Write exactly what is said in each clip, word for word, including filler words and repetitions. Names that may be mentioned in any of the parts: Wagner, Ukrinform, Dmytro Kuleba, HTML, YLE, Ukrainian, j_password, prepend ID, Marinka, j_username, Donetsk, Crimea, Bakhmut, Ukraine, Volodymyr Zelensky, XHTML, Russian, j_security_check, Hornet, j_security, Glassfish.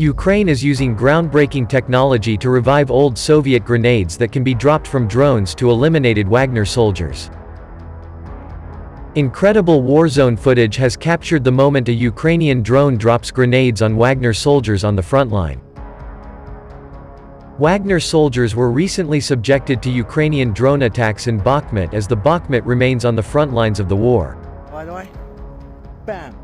Ukraine is using groundbreaking technology to revive old Soviet grenades that can be dropped from drones to eliminated Wagner soldiers. Incredible warzone footage has captured the moment a Ukrainian drone drops grenades on Wagner soldiers on the front line. Wagner soldiers were recently subjected to Ukrainian drone attacks in Bakhmut as the Bakhmut remains on the front lines of the war. By the way, bam.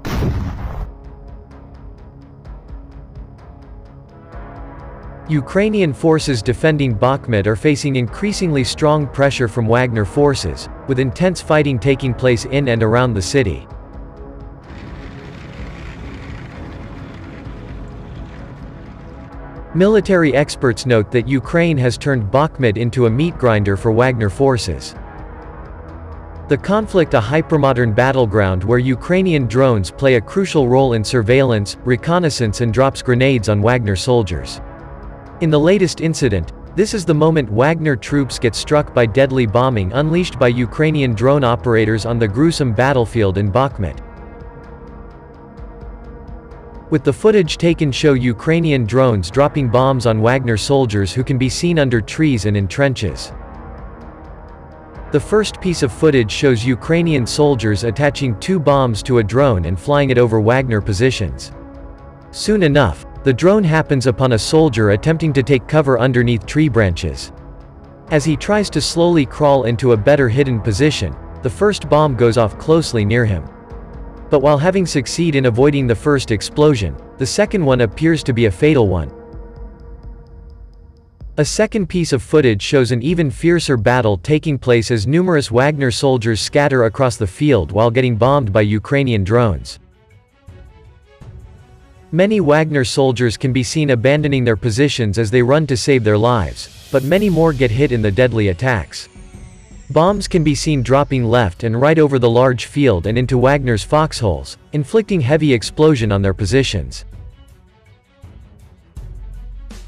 Ukrainian forces defending Bakhmut are facing increasingly strong pressure from Wagner forces, with intense fighting taking place in and around the city. Military experts note that Ukraine has turned Bakhmut into a meat grinder for Wagner forces. The conflict, a hypermodern battleground where Ukrainian drones play a crucial role in surveillance, reconnaissance and drops grenades on Wagner soldiers. In the latest incident, this is the moment Wagner troops get struck by deadly bombing unleashed by Ukrainian drone operators on the gruesome battlefield in Bakhmut. With the footage taken show Ukrainian drones dropping bombs on Wagner soldiers who can be seen under trees and in trenches. The first piece of footage shows Ukrainian soldiers attaching two bombs to a drone and flying it over Wagner positions. Soon enough, the drone happens upon a soldier attempting to take cover underneath tree branches. As he tries to slowly crawl into a better hidden position, the first bomb goes off closely near him. But while having succeeded in avoiding the first explosion, the second one appears to be a fatal one. A second piece of footage shows an even fiercer battle taking place as numerous Wagner soldiers scatter across the field while getting bombed by Ukrainian drones. Many Wagner soldiers can be seen abandoning their positions as they run to save their lives, but many more get hit in the deadly attacks. Bombs can be seen dropping left and right over the large field and into Wagner's foxholes, inflicting heavy explosion on their positions.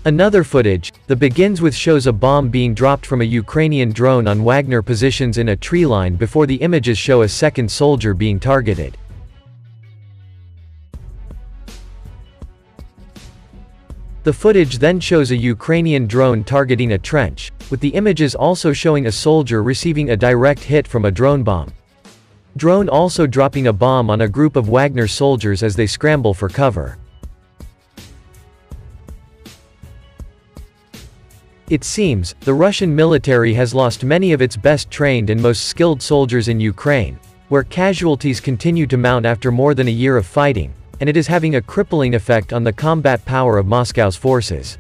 Another footage, that begins with shows a bomb being dropped from a Ukrainian drone on Wagner positions in a tree line before the images show a second soldier being targeted. The footage then shows a Ukrainian drone targeting a trench, with the images also showing a soldier receiving a direct hit from a drone bomb. Drone also dropping a bomb on a group of Wagner soldiers as they scramble for cover. It seems, the Russian military has lost many of its best trained and most skilled soldiers in Ukraine, where casualties continue to mount after more than a year of fighting, and it is having a crippling effect on the combat power of Moscow's forces.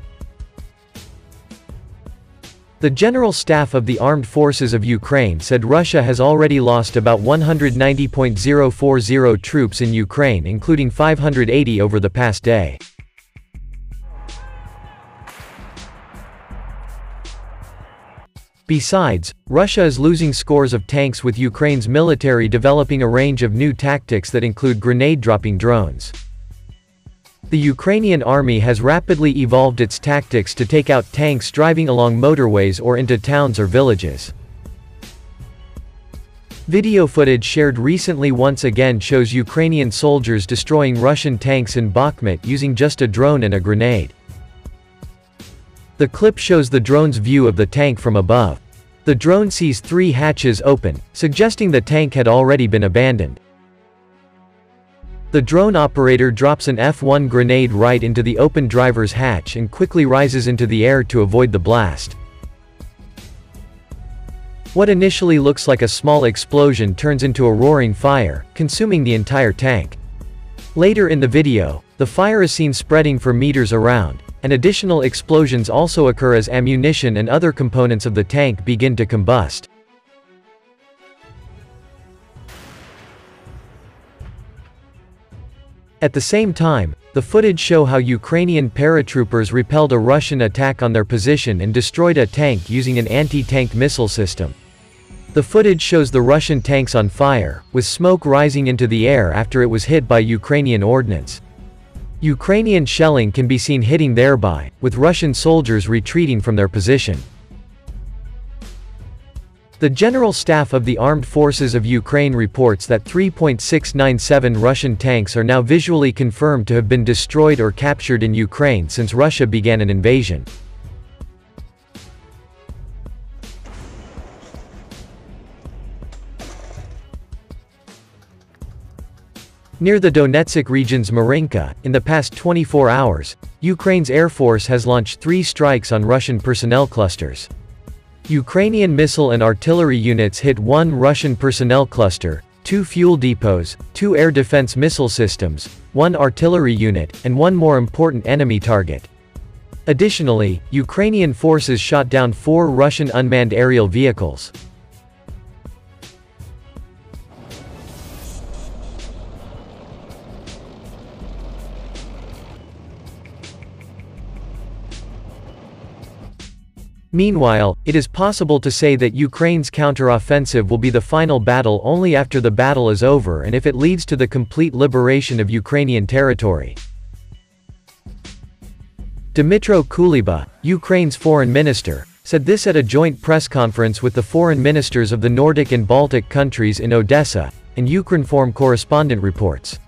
The General Staff of the Armed Forces of Ukraine said Russia has already lost about one hundred ninety thousand forty troops in Ukraine, including five hundred eighty over the past day. Besides, Russia is losing scores of tanks, with Ukraine's military developing a range of new tactics that include grenade-dropping drones. The Ukrainian army has rapidly evolved its tactics to take out tanks driving along motorways or into towns or villages. Video footage shared recently once again shows Ukrainian soldiers destroying Russian tanks in Bakhmut using just a drone and a grenade. The clip shows the drone's view of the tank from above. The drone sees three hatches open, suggesting the tank had already been abandoned. The drone operator drops an F one grenade right into the open driver's hatch and quickly rises into the air to avoid the blast. What initially looks like a small explosion turns into a roaring fire, consuming the entire tank. Later in the video, the fire is seen spreading for meters around, and additional explosions also occur as ammunition and other components of the tank begin to combust. At the same time, the footage show how Ukrainian paratroopers repelled a Russian attack on their position and destroyed a tank using an anti-tank missile system. The footage shows the Russian tanks on fire, with smoke rising into the air after it was hit by Ukrainian ordnance. Ukrainian shelling can be seen hitting thereby, with Russian soldiers retreating from their position. The General Staff of the Armed Forces of Ukraine reports that three point six nine seven Russian tanks are now visually confirmed to have been destroyed or captured in Ukraine since Russia began an invasion. Near the Donetsk region's Marinka, in the past twenty-four hours, Ukraine's Air Force has launched three strikes on Russian personnel clusters. Ukrainian missile and artillery units hit one Russian personnel cluster, two fuel depots, two air defense missile systems, one artillery unit, and one more important enemy target. Additionally, Ukrainian forces shot down four Russian unmanned aerial vehicles. Meanwhile, it is possible to say that Ukraine's counter-offensive will be the final battle only after the battle is over and if it leads to the complete liberation of Ukrainian territory. Dmytro Kuleba, Ukraine's foreign minister, said this at a joint press conference with the foreign ministers of the Nordic and Baltic countries in Odessa, and Ukrinform correspondent reports.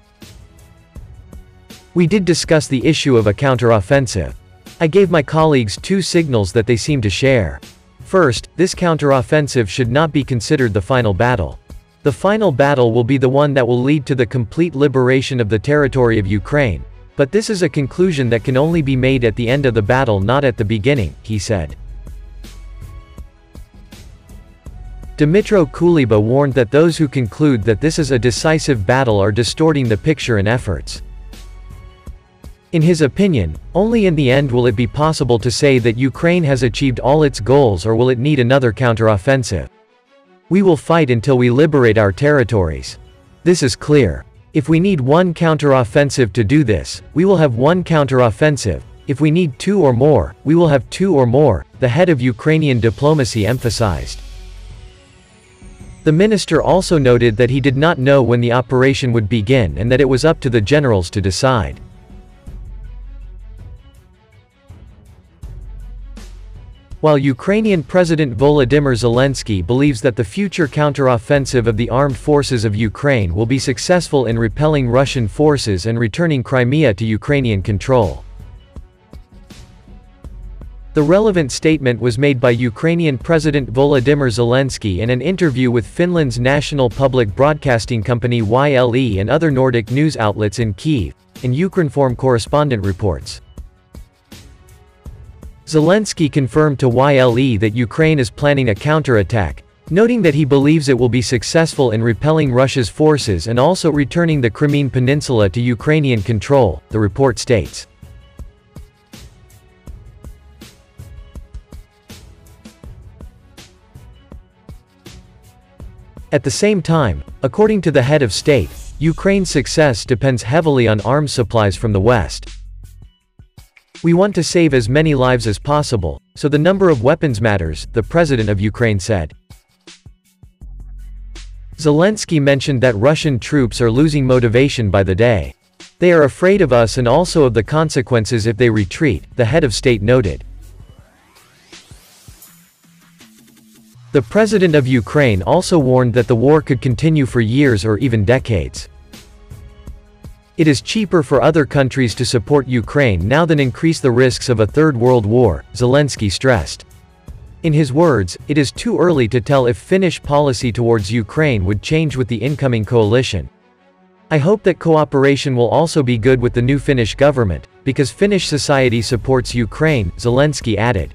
"We did discuss the issue of a counter-offensive. I gave my colleagues two signals that they seem to share. First, this counter-offensive should not be considered the final battle. The final battle will be the one that will lead to the complete liberation of the territory of Ukraine, but this is a conclusion that can only be made at the end of the battle, not at the beginning," he said. Dmytro Kuleba warned that those who conclude that this is a decisive battle are distorting the picture and efforts. In his opinion, only in the end will it be possible to say that Ukraine has achieved all its goals or will it need another counter-offensive. "We will fight until we liberate our territories. This is clear. If we need one counter-offensive to do this, we will have one counter-offensive. If we need two or more, we will have two or more," the head of Ukrainian diplomacy emphasized. The minister also noted that he did not know when the operation would begin and that it was up to the generals to decide. While Ukrainian President Volodymyr Zelensky believes that the future counteroffensive of the armed forces of Ukraine will be successful in repelling Russian forces and returning Crimea to Ukrainian control. The relevant statement was made by Ukrainian President Volodymyr Zelensky in an interview with Finland's national public broadcasting company Y L E and other Nordic news outlets in Kyiv, and Ukrinform correspondent reports. Zelensky confirmed to Y L E that Ukraine is planning a counterattack, noting that he believes it will be successful in repelling Russia's forces and also returning the Crimean Peninsula to Ukrainian control, the report states. At the same time, according to the head of state, Ukraine's success depends heavily on arms supplies from the West. "We want to save as many lives as possible, so the number of weapons matters," the president of Ukraine said. Zelensky mentioned that Russian troops are losing motivation by the day. "They are afraid of us and also of the consequences if they retreat," the head of state noted. The president of Ukraine also warned that the war could continue for years or even decades. "It is cheaper for other countries to support Ukraine now than increase the risks of a third world war," Zelensky stressed. In his words, "It is too early to tell if Finnish policy towards Ukraine would change with the incoming coalition. I hope that cooperation will also be good with the new Finnish government, because Finnish society supports Ukraine," Zelensky added.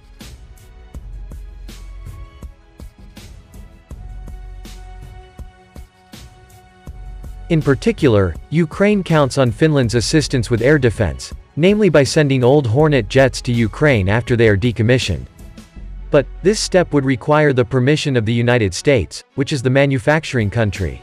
In particular, Ukraine counts on Finland's assistance with air defense, namely by sending old Hornet jets to Ukraine after they are decommissioned. But this step would require the permission of the United States, which is the manufacturing country.